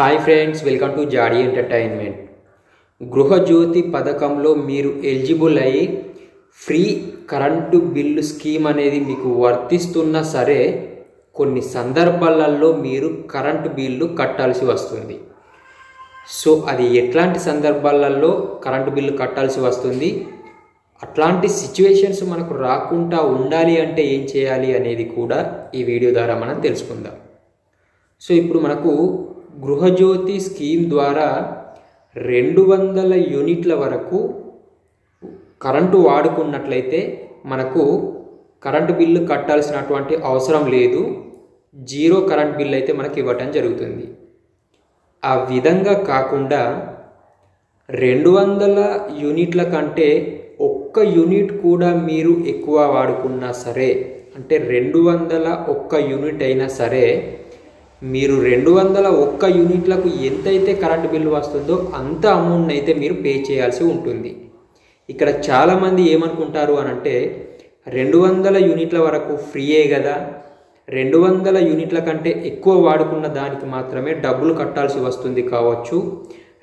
Hi friends, welcome to జాడీ entertainment. Gruha Jyothi పథకంలో మీరు eligible అయ్యి ఫ్రీ కరెంటు బిల్లు స్కీమ్ అనేది మీకు వర్తిస్తున్నా సరే కొన్ని సందర్భాలలో మీరు కరెంటు బిల్లు కట్టాల్సి వస్తుంది. సో అది ఎట్లాంటి సందర్భాలలో కరెంటు బిల్లు కట్టాల్సి వస్తుంది, అట్లాంటి సిచ్యువేషన్స్ మనకు రాకుండా ఉండాలి అంటే ఏం చేయాలి అనేది కూడా ఈ వీడియో ద్వారా మనం తెలుసుకుందాం. సో ఇప్పుడు మనకు గృహజ్యోతి స్కీమ్ ద్వారా 200 యూనిట్ల వరకు కరెంటు వాడుకున్నట్లయితే మనకు కరెంటు బిల్లు కట్టాల్సినటువంటి అవసరం లేదు. జీరో కరెంట్ బిల్ అయితే మనకి ఇవ్వటం జరుగుతుంది. ఆ విధంగా కాకుండా 200 యూనిట్ల కంటే ఒక్క యూనిట్ కూడా మీరు ఎక్కువ వాడుకున్నా సరే, అంటే 201 యూనిట్ అయినా సరే, మీరు 201 యూనిట్లకు ఎంతైతే కరెంటు బిల్లు వస్తుందో అంత అమౌంట్ అయితే మీరు పే చేయాల్సి ఉంటుంది. ఇక్కడ చాలామంది ఏమనుకుంటారు అనంటే 200 యూనిట్ల వరకు ఫ్రీయే కదా, 200 యూనిట్ల కంటే ఎక్కువ వాడుకున్న దానికి మాత్రమే డబ్బులు కట్టాల్సి వస్తుంది కావచ్చు,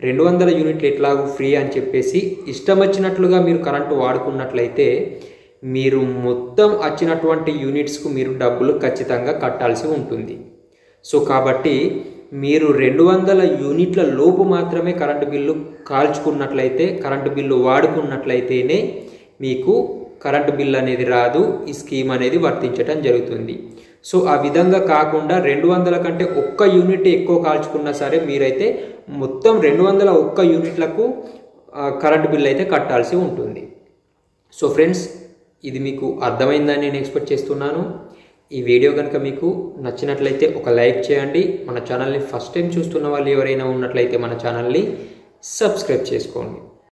200 యూనిట్లు ఎట్లాగూ ఫ్రీ అని చెప్పేసి ఇష్టం వచ్చినట్లుగా మీరు కరెంటు వాడుకున్నట్లయితే మీరు మొత్తం వచ్చినటువంటి యూనిట్స్కు మీరు డబ్బులు ఖచ్చితంగా కట్టాల్సి ఉంటుంది. సో కాబట్టి మీరు 200 యూనిట్ల లోపు మాత్రమే కరెంటు బిల్లు కాల్చుకున్నట్లయితే, కరెంటు బిల్లు వాడుకున్నట్లయితేనే మీకు కరెంటు బిల్లు అనేది రాదు, ఈ స్కీమ్ అనేది వర్తించడం జరుగుతుంది. సో ఆ విధంగా కాకుండా 200 కంటే ఒక్క యూనిట్ ఎక్కువ కాల్చుకున్నా సరే మీరైతే మొత్తం 201 యూనిట్లకు కరెంటు బిల్లు అయితే కట్టాల్సి ఉంటుంది. సో ఫ్రెండ్స్, ఇది మీకు అర్థమైందని నేను ఎక్స్పెక్ట్ చేస్తున్నాను. ఈ వీడియో కనుక మీకు నచ్చినట్లయితే ఒక లైక్ చేయండి. మన ఛానల్ని ఫస్ట్ టైం చూస్తున్న వాళ్ళు ఎవరైనా ఉన్నట్లయితే మన ఛానల్ని సబ్స్క్రైబ్ చేసుకోండి.